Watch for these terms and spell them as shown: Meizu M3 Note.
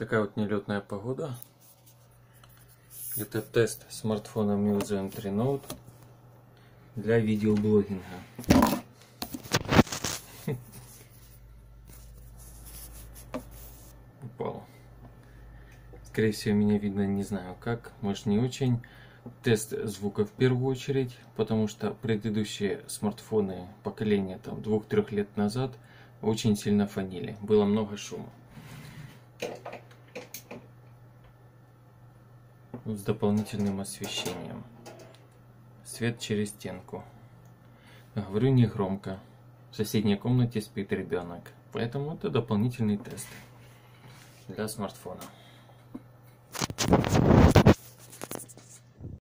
Такая вот нелетная погода. Это тест смартфона Meizu M3 Note для видеоблогинга. Упал. Скорее всего, меня видно, не знаю как, может не очень. Тест звука в первую очередь, потому что предыдущие смартфоны поколения 2-3 лет назад очень сильно фонили. Было много шума. С дополнительным освещением. Свет через стенку. Говорю не громко. В соседней комнате спит ребенок. Поэтому это дополнительный тест для смартфона.